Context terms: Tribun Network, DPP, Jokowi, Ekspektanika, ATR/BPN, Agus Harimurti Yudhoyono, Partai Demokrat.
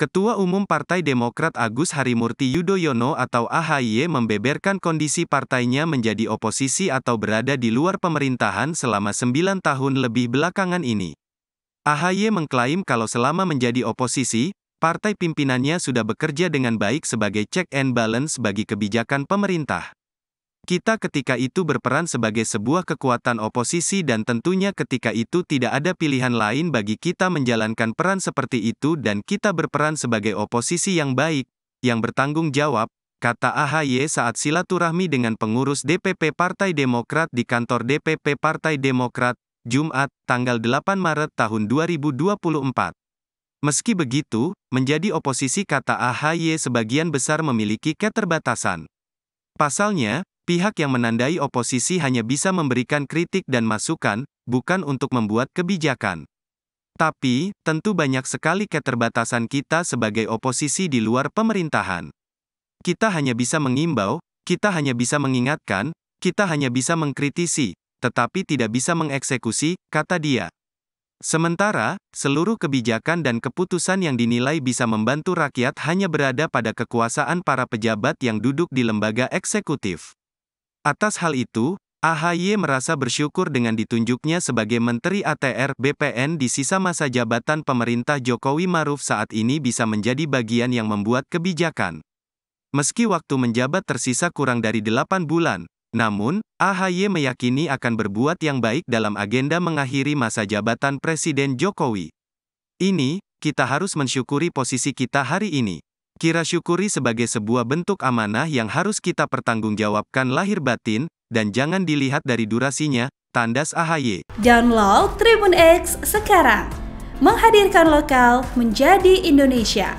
Ketua Umum Partai Demokrat Agus Harimurti Yudhoyono atau AHY membeberkan kondisi partainya menjadi oposisi atau berada di luar pemerintahan selama 9 tahun lebih belakangan ini. AHY mengklaim kalau selama menjadi oposisi, partai pimpinannya sudah bekerja dengan baik sebagai check and balance bagi kebijakan pemerintah. Kita ketika itu berperan sebagai sebuah kekuatan oposisi dan tentunya ketika itu tidak ada pilihan lain bagi kita menjalankan peran seperti itu dan kita berperan sebagai oposisi yang baik, yang bertanggung jawab, kata AHY saat silaturahmi dengan pengurus DPP Partai Demokrat di kantor DPP Partai Demokrat, Jumat, tanggal 8 Maret tahun 2024. Meski begitu, menjadi oposisi kata AHY sebagian besar memiliki keterbatasan. Pasalnya, pihak yang menandai oposisi hanya bisa memberikan kritik dan masukan, bukan untuk membuat kebijakan. Tapi, tentu banyak sekali keterbatasan kita sebagai oposisi di luar pemerintahan. Kita hanya bisa mengimbau, kita hanya bisa mengingatkan, kita hanya bisa mengkritisi, tetapi tidak bisa mengeksekusi, kata dia. Sementara, seluruh kebijakan dan keputusan yang dinilai bisa membantu rakyat hanya berada pada kekuasaan para pejabat yang duduk di lembaga eksekutif. Atas hal itu, AHY merasa bersyukur dengan ditunjuknya sebagai Menteri ATR/BPN di sisa masa jabatan pemerintah Jokowi Maruf saat ini bisa menjadi bagian yang membuat kebijakan. Meski waktu menjabat tersisa kurang dari 8 bulan, namun, AHY meyakini akan berbuat yang baik dalam agenda mengakhiri masa jabatan Presiden Jokowi. Ini, kita harus mensyukuri posisi kita hari ini. Kira syukuri sebagai sebuah bentuk amanah yang harus kita pertanggungjawabkan lahir batin, dan jangan dilihat dari durasinya, tandas AHY. Download Tribun X sekarang. Menghadirkan lokal menjadi Indonesia.